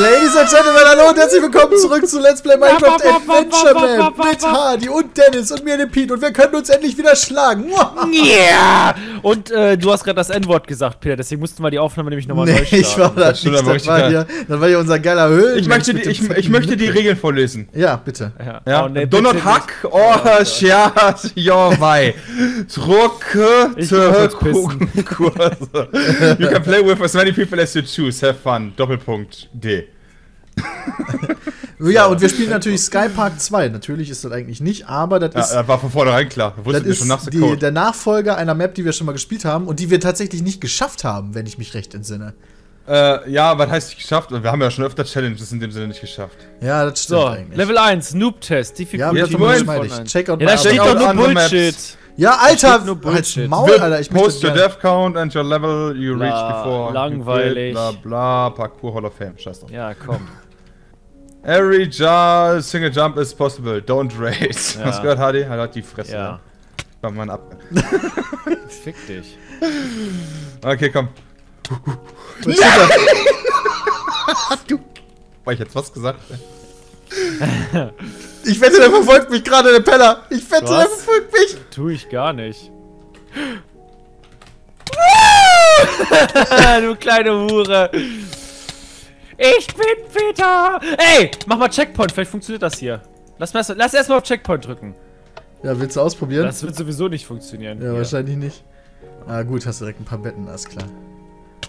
Ladies and Gentlemen, hallo und herzlich willkommen zurück zu Let's Play Minecraft Adventure mit Hardy und Dennis und mir, dem Pete, und wir können uns endlich wieder schlagen. Yeah! Und du hast gerade das N-Wort gesagt, Peter, deswegen mussten wir die Aufnahme nämlich nochmal neu starten. Ich war da nicht, das war hier unser geiler Höhlen. Ich möchte die Regeln vorlesen. Ja, bitte. Ja. Ja. Oh, nee, Donald Hack, oh, Scherz, Jorwei. Kurse. You can play with as many people as you choose, have fun, Doppelpunkt, D. Ja, und wir spielen natürlich Sky Park 2. Natürlich ist das eigentlich nicht, aber das ist... Ja, das war von vornherein klar. Das ist schon nach der Nachfolger einer Map, die wir schon mal gespielt haben und die wir tatsächlich nicht geschafft haben, wenn ich mich recht entsinne. Ja, was heißt nicht geschafft? Wir haben ja schon öfter Challenges in dem Sinne nicht geschafft. Ja, das stimmt eigentlich. Level 1, Noob-Test. Ja, das ist geschmeidig. Check out my other maps. Ja, da steht doch nur Bullshit. Ja, Alter! Halt's Maul, Alter! Ich post your death count and your level you reached before. Langweilig. Bla bla, Parkour Hall of Fame. Scheiß drauf. Ja, komm. Every single jump is possible. Don't race. Ja. Was gehört, Hardy? Halt die Fresse. Ja. Komm, Mann, ab. Fick dich. Okay, komm. Nein! Du! War ich jetzt was gesagt? Ich wette, der verfolgt mich gerade, der Peller. Ich wette, der verfolgt mich. Tu ich gar nicht. Du kleine Hure. Ich bin Peter. Ey, mach mal Checkpoint. Vielleicht funktioniert das hier. Lass erstmal auf Checkpoint drücken. Ja, willst du ausprobieren? Das wird sowieso nicht funktionieren. Ja, wahrscheinlich nicht. Ah, gut, hast direkt ein paar Betten, alles klar.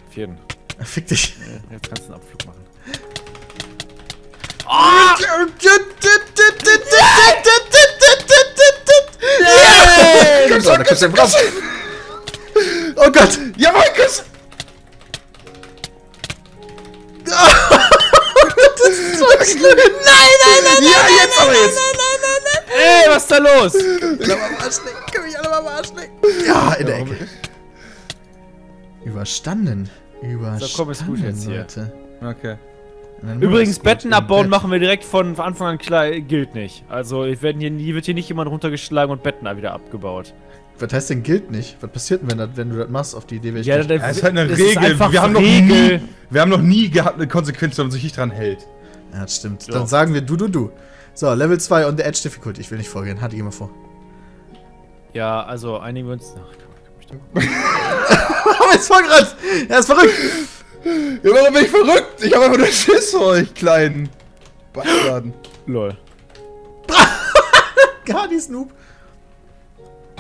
Auf jeden. Fick dich. Jetzt kannst du einen Abflug machen. Oh! Oh Gott! Ja, Markus! Das ist so schlimm! Nein, nein, nein, nein! Ja, jetzt aber jetzt! Ey, was ist da los? Können mich alle mal am Arsch lecken? Ja, in der Ecke. Überstanden. So, komm, ist gut jetzt hier. Okay. Übrigens, Betten abbauen machen wir direkt von Anfang an klar, gilt nicht. Also wird hier nicht jemand runtergeschlagen und Betten wieder abgebaut. Was heißt denn gilt nicht? Was passiert denn, wenn du das machst, auf die Idee? Ja, das ist halt eine Regel. Wir haben noch nie gehabt eine Konsequenz, wenn man sich nicht dran hält. Ja, das stimmt. Dann sagen wir du. So, Level 2 on the Edge Difficult. Ich will nicht vorgehen. Hatte ich immer vor. Ja, also einigen wir uns... Jetzt war gerade... Er ist verrückt! Ja, warum bin ich verrückt? Ich habe einfach nur Schiss vor euch, kleinen Bastarden. Lol. Gar nicht Noob.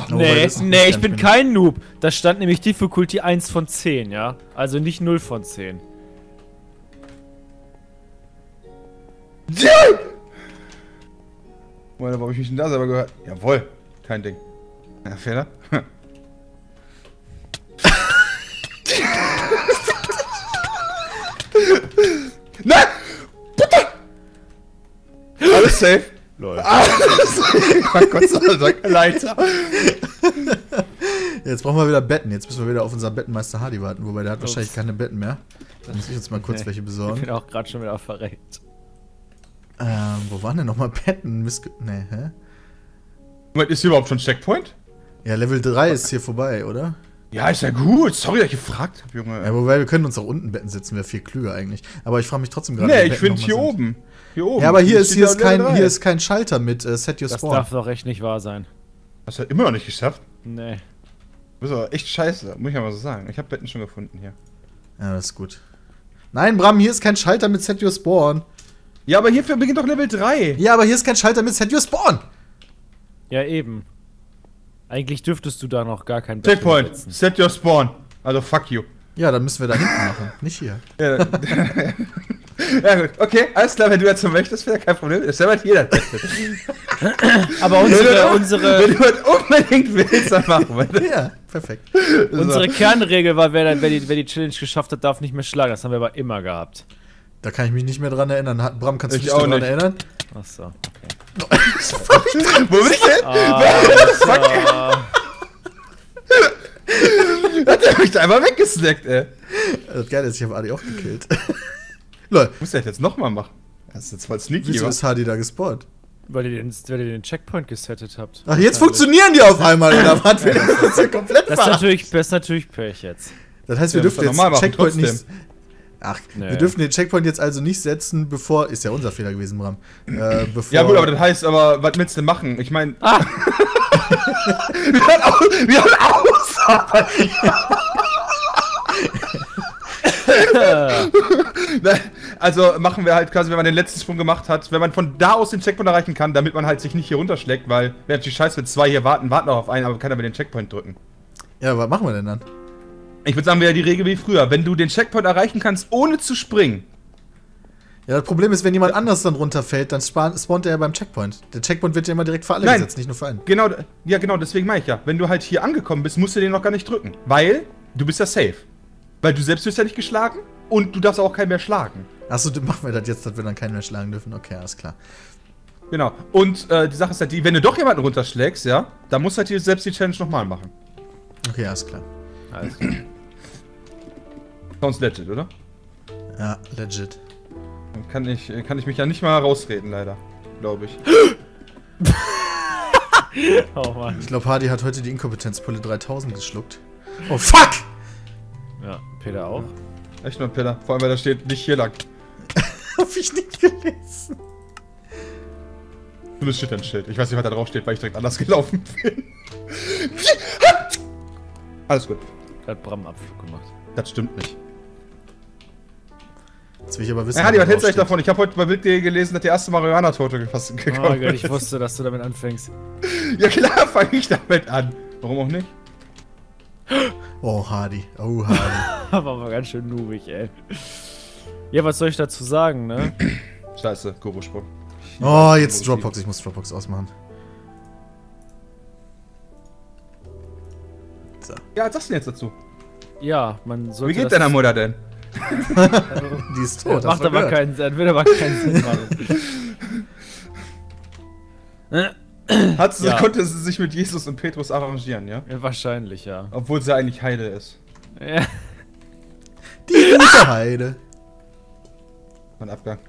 No, nee, ich bin kein Noob. Da stand nämlich Difficulty 1 von 10, ja? Also nicht 0 von 10. Ja! Boah, da habe ich mich denn da selber gehört. Jawohl, kein Ding. Ja, Fehler? Nein! Bitte! Alles safe? Lol. Alles safe! Gott sei Dank, Leiter. Jetzt brauchen wir wieder Betten. Jetzt müssen wir wieder auf unseren Bettenmeister Hardy warten. Wobei, der hat wahrscheinlich keine Betten mehr. Da muss ich jetzt mal kurz welche besorgen. Ich bin auch gerade schon wieder verreckt. Wo waren denn nochmal Betten? Ne, hä? Moment, ist hier überhaupt schon Checkpoint? Ja, Level 3 ist hier vorbei, oder? Ja, ist ja gut. Sorry, dass ich gefragt habe, Junge. Ja, wobei, wir können uns auch unten Betten sitzen, wäre viel klüger eigentlich. Aber ich frage mich trotzdem gerade. Nee, ich finde hier oben. Hier oben. Ja, aber hier ist kein Schalter mit Set Your Spawn. Das darf doch echt nicht wahr sein. Hast du ja immer noch nicht geschafft? Nee. Du bist aber echt scheiße, muss ich mal so sagen. Ich habe Betten schon gefunden hier. Ja, das ist gut. Nein, Bram, hier ist kein Schalter mit Set Your Spawn. Ja, aber hierfür beginnt doch Level 3. Ja, aber hier ist kein Schalter mit Set Your Spawn. Ja, eben. Eigentlich dürftest du da noch gar kein Bett Checkpoint! Set your spawn! Also fuck you. Ja, dann müssen wir da hinten machen, nicht hier. Ja, ja gut, okay, alles klar, wenn du jetzt so möchtest, wäre kein Problem. Das selber jeder. Aber unsere... Wenn du das unbedingt willst, dann machen wir das. Ja, perfekt. Unsere Kernregel war, wer die Challenge geschafft hat, darf nicht mehr schlagen. Das haben wir aber immer gehabt. Da kann ich mich nicht mehr dran erinnern. Bram, kannst du dich daran erinnern? Achso, okay. Wo bin ich denn? Fuck! Hat er mich da einmal weggesnackt, ey. Das Geile ist, ich habe Adi auch gekillt. Lol. Muss der jetzt nochmal machen? Das ist jetzt voll sneaky. Wieso ist Hardy da gespawnt? Weil ihr den Checkpoint gesettet habt. Ach, jetzt funktionieren die auf einmal, oder was? Das ist natürlich Pech jetzt. Das heißt, wir dürfen jetzt Checkpoint nicht... Ach, nee. Wir dürfen den Checkpoint jetzt also nicht setzen, bevor... Ist ja unser Fehler gewesen, Bram. Bevor ja gut, aber das heißt aber, was willst du denn machen? Ich meine... Ah. Wir haben aus! Also machen wir halt quasi, wenn man den letzten Sprung gemacht hat, wenn man von da aus den Checkpoint erreichen kann, damit man halt sich nicht hier runterschlägt, weil wäre natürlich scheiße, wenn zwei hier warten auch auf einen, aber keiner will den Checkpoint drücken. Ja, was machen wir denn dann? Ich würde sagen, wäre die Regel wie früher. Wenn du den Checkpoint erreichen kannst, ohne zu springen. Ja, das Problem ist, wenn jemand anders dann runterfällt, dann spawnt er ja beim Checkpoint. Der Checkpoint wird ja immer direkt für alle gesetzt, nicht nur für einen. Genau, ja genau, deswegen meine ich ja. Wenn du halt hier angekommen bist, musst du den noch gar nicht drücken. Weil du bist ja safe. Weil du selbst wirst ja nicht geschlagen und du darfst auch keinen mehr schlagen. Achso, dann machen wir das jetzt, dass wir dann keinen mehr schlagen dürfen. Okay, alles klar. Genau. Und die Sache ist halt die, wenn du doch jemanden runterschlägst, ja, dann musst du halt selbst die Challenge nochmal machen. Okay, alles klar. Alles klar. Sounds legit, oder? Ja, legit. Dann kann ich mich ja nicht mal rausreden, leider. Glaube ich. Oh Mann. Ich glaube, Hardy hat heute die Inkompetenzpulle 3000 geschluckt. Oh fuck! Ja, Peter auch. Echt nur Peter. Vor allem, weil da steht, nicht hier lang. Hab ich nicht gelesen. Du bist shit ein Schild. Ich weiß nicht, was da drauf steht, weil ich direkt anders gelaufen bin. Alles gut. Er hat Bram Abflug gemacht. Das stimmt nicht. Jetzt will ich aber wissen, ja, Hardy, was hältst du euch davon? Ich habe heute bei Wilddale gelesen, dass der erste Marihuana-Tote gefasst gekommen ist. Oh Gott, ich wusste, dass du damit anfängst. Ja klar, fange ich damit an. Warum auch nicht? Oh, Hardy. Oh, Hardy. War aber ganz schön noobig, ey. Ja, was soll ich dazu sagen, ne? Scheiße, Guru-Sprung. Oh, jetzt Dropbox. Ich muss Dropbox ausmachen. So. Ja, was sagst du denn jetzt dazu? Ja, man sollte. Wie geht deiner Mutter denn? Also, die ist tot. Das macht aber keinen Sinn. Will aber keinen Sinn machen. Konnte sie sich mit Jesus und Petrus arrangieren, ja? Ja, wahrscheinlich, ja. Obwohl sie eigentlich Heide ist. Ja. Die gute Heide. Ein Abgang.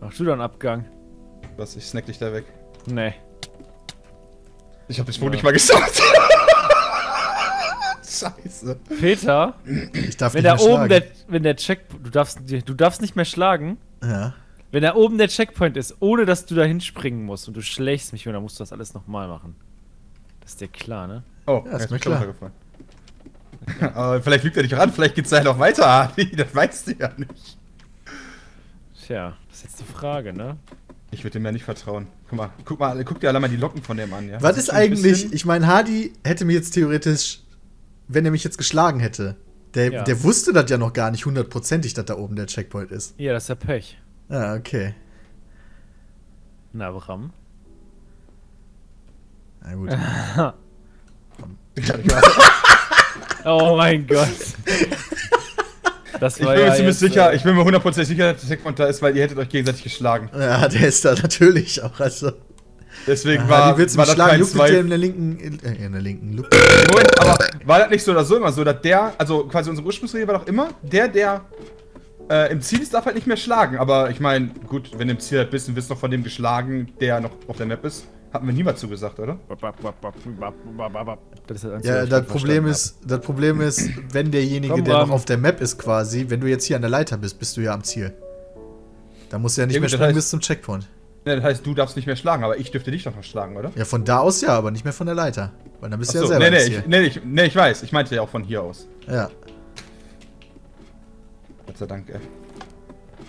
Machst du da einen Abgang? Was? Ich snack dich da weg. Nee. Ich hab das wohl nicht mal gesagt. Scheiße. Peter, ich darf wenn nicht mehr oben wenn der Checkpoint, du darfst nicht mehr schlagen. Ja. Wenn da oben der Checkpoint ist, ohne dass du da hinspringen musst und du schlägst mich und dann musst du das alles nochmal machen. Das ist dir klar, ne? Oh, ja, ist mir klar. Aber vielleicht lügt er dich ran, vielleicht geht's da noch weiter, Hardy. Das weißt du ja nicht. Tja, das ist jetzt die Frage, ne? Ich würde dem ja nicht vertrauen. Guck dir alle mal die Locken von dem an, ja? Was ist eigentlich, ich meine, Hardy hätte mir jetzt theoretisch, wenn er mich jetzt geschlagen hätte, der wusste das ja noch gar nicht hundertprozentig, dass da oben der Checkpoint ist. Ja, das ist ja Pech. Ah, okay. Na, Bram? Na gut. Oh mein Gott. Das war ich bin mir hundertprozentig sicher, dass der Checkpoint da ist, weil ihr hättet euch gegenseitig geschlagen. Ja, der ist da natürlich auch, also. Deswegen war das kein Zweifel. In der linken Moment, aber war das nicht so oder so immer so, dass der, also quasi unsere Ursprungsregel war doch immer, der im Ziel ist, darf halt nicht mehr schlagen. Aber ich meine, gut, wenn du im Ziel halt bist und wirst noch von dem geschlagen, der noch auf der Map ist, hatten wir niemals zugesagt, oder? Das ist halt ja, das Problem ist, wenn derjenige, der noch auf der Map ist quasi, wenn du jetzt hier an der Leiter bist, bist du ja am Ziel. Da musst du ja nicht mehr springen bis zum Checkpoint. Ja, das heißt, du darfst nicht mehr schlagen, aber ich dürfte dich doch noch schlagen, oder? Ja, von da aus ja, aber nicht mehr von der Leiter. Weil dann bist du ja selber ich weiß. Ich meinte ja auch von hier aus. Ja. Gott sei Dank, ey.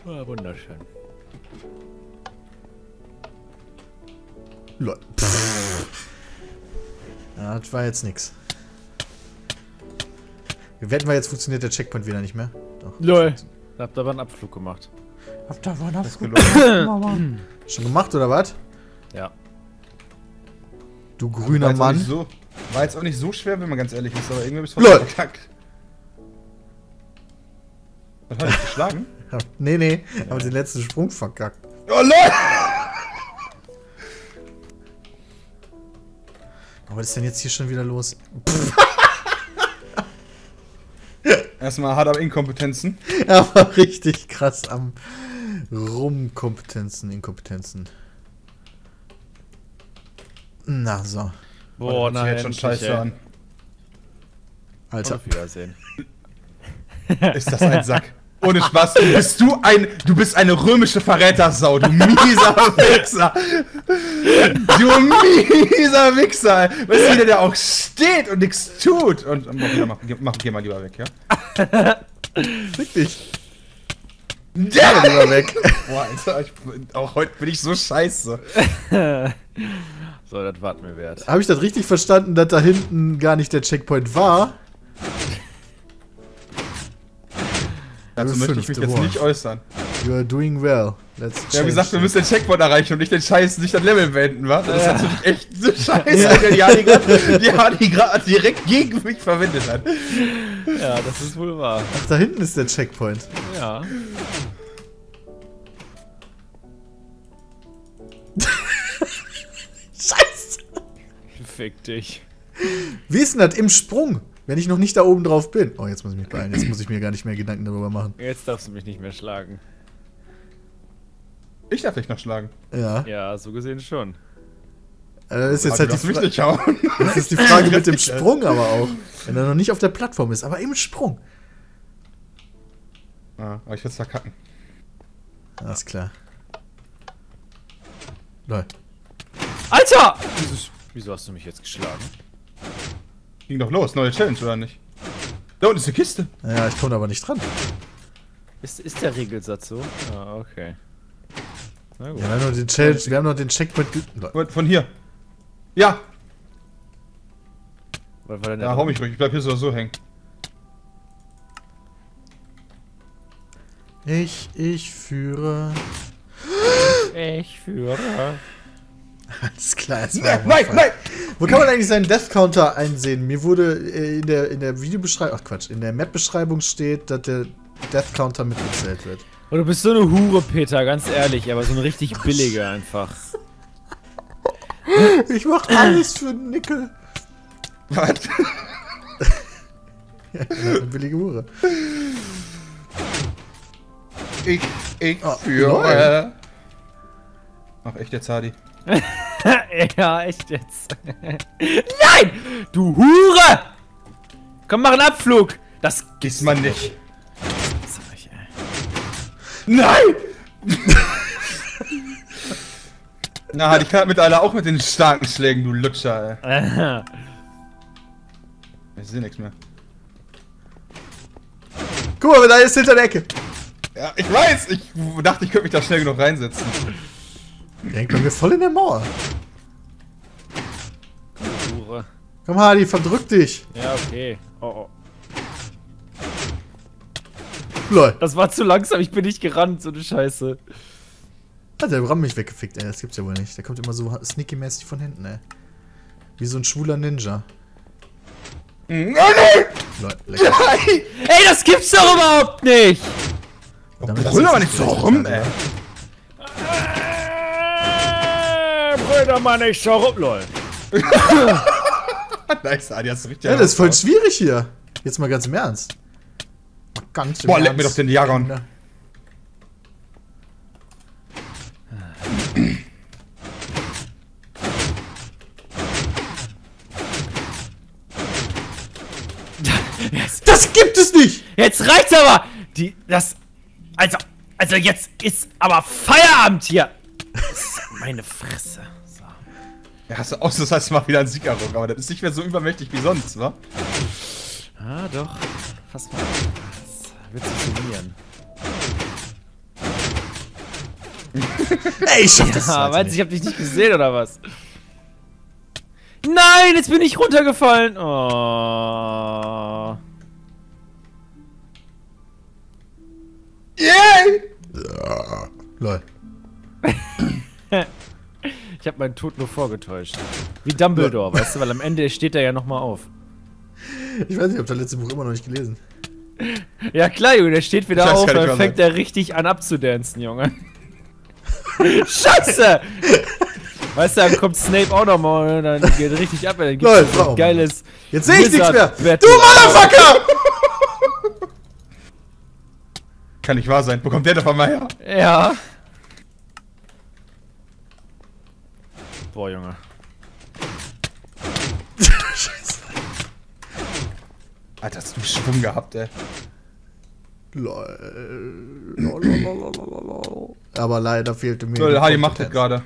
Oh, wunderschön. Lol. Ja, das war jetzt nix. Wetten wir, jetzt funktioniert der Checkpoint wieder nicht mehr. Doch. Lol. Habt aber einen Abflug gemacht. Habt ihr wohl abgelogen? Schon gemacht, oder was? Ja. Du grüner Mann. War jetzt auch nicht so schwer, wenn man ganz ehrlich ist, aber irgendwie bist du trotzdem verkackt. Was hat ich geschlagen? nee, ja. Haben den letzten Sprung verkackt. Oh lol! Oh, was ist denn jetzt hier schon wieder los? Erstmal hart am Inkompetenzen. Aber richtig krass am Inkompetenzen. Na so. Boah, nein, jetzt schon scheiße an. Alter. Auf Wiedersehen. Ist das ein Sack? Ohne Spaß, du bist eine römische Verrätersau, du mieser Wichser. Du mieser Wichser. Weißt du, jeder, der auch steht und nichts tut. Und geh mal lieber weg, ja? Wirklich. Ja, lieber weg. Boah, Alter, auch heute bin ich so scheiße. So, das warten wir wert. Habe ich das richtig verstanden, dass da hinten gar nicht der Checkpoint war? Dazu möchte ich mich jetzt nicht äußern. You are doing well. Wir haben gesagt, wir müssen den Checkpoint erreichen und nicht den Scheiß, nicht das Level beenden, wa? Das ist natürlich echt so scheiße, die gerade direkt gegen mich verwendet hat. Ja, das ist wohl wahr. Ach, da hinten ist der Checkpoint. Ja. Scheiße! Fick dich. Wie ist denn das im Sprung? Wenn ich noch nicht da oben drauf bin. Oh, jetzt muss ich mich beeilen. Jetzt muss ich mir gar nicht mehr Gedanken darüber machen. Jetzt darfst du mich nicht mehr schlagen. Ich darf dich noch schlagen. Ja. Ja, so gesehen schon. Also das ist jetzt halt die Frage. Nicht hauen. Das ist die Frage mit dem Sprung aber auch. Wenn er noch nicht auf der Plattform ist, aber im Sprung. Ah, aber ich werde es verkacken. Alles klar. Lol. Alter! Wieso hast du mich jetzt geschlagen? Ging doch los, neue Challenge, oder nicht? Da unten ist eine Kiste. Ja, ich komme aber nicht dran. Ist der Regelsatz so? Ah, okay. Na gut. Ja, wir haben noch den Checkpoint... Von hier. Ja! Ja, hau mich ruhig, ich bleib hier so hängen. Ich führe... Alles klar, jetzt nein! Wo kann man eigentlich seinen Death Counter einsehen? Mir wurde in der Videobeschreibung, ach Quatsch, in der Map-Beschreibung steht, dass der Death Counter mitgezählt wird. Oh, du bist so eine Hure, Peter, ganz ehrlich, aber so eine richtig billige einfach. Ich mach alles für den Nickel. Was? Ja, eine billige Hure. Ich führe. Ach, echt jetzt, Hardy. Ja, echt jetzt. Nein! Du Hure! Komm, mach einen Abflug! Das gibt's man nicht. Zeug, ey. Nein! Na, die kann mit einer auch mit den starken Schlägen, du Lutscher, ey. Ich seh nichts mehr. Guck mal, da ist hinter der Ecke. Ja, ich weiß. Ich dachte, ich könnte mich da schnell genug reinsetzen. Denkt man, wir voll in der Mauer. Hure. Komm, Hardy, verdrück dich. Ja, okay. Oh, oh. Lol. Das war zu langsam, ich bin nicht gerannt, so eine Scheiße. Hat der Ram mich weggefickt, ey. Das gibt's ja wohl nicht. Der kommt immer so sneaky-mäßig von hinten, ey. Wie so ein schwuler Ninja. Nein! Lol, lecker. Nein! Ey, das gibt's doch überhaupt nicht! Brüll aber nicht so rum, ey. Brüll doch mal nicht so rum, lol. Nice, Adi, hast du richtig. Ja, das ist voll schwierig hier. Jetzt mal ganz im Ernst. Ganz im Ernst. Boah, leck mir doch den Jaron. Das gibt es nicht! Jetzt reicht's aber! Also jetzt ist aber Feierabend hier! Meine Fresse. Ja, hast du ausnahmsweise mal wieder einen Sieg errungen, aber das ist nicht mehr so übermächtig wie sonst, wa? Ah, doch. Fast mal. Das wird sich summieren. Ey, ich schaff das. Ja, meinst du, ich hab dich nicht gesehen, oder was? Nein, jetzt bin ich runtergefallen. Oh. Yeah! Lol. Ich hab meinen Tod nur vorgetäuscht. Wie Dumbledore, weißt du, weil am Ende steht er ja nochmal auf. Ich weiß nicht, ich hab das letzte Buch immer noch nicht gelesen. Ja klar, Junge, der steht wieder auf, dann fängt er richtig an abzudancen, Junge. Scheiße! Weißt du, dann kommt Snape auch nochmal und dann geht er richtig ab, dann gibt's so ein geiles... Jetzt seh ich nichts mehr! Du Motherfucker! Kann nicht wahr sein, wo kommt der doch einmal her? Ja. Boah, Junge. Scheiße. Alter, hast du Schwung gehabt, ey. Lol. Aber leider fehlte mir. Lol, Hadi macht das gerade.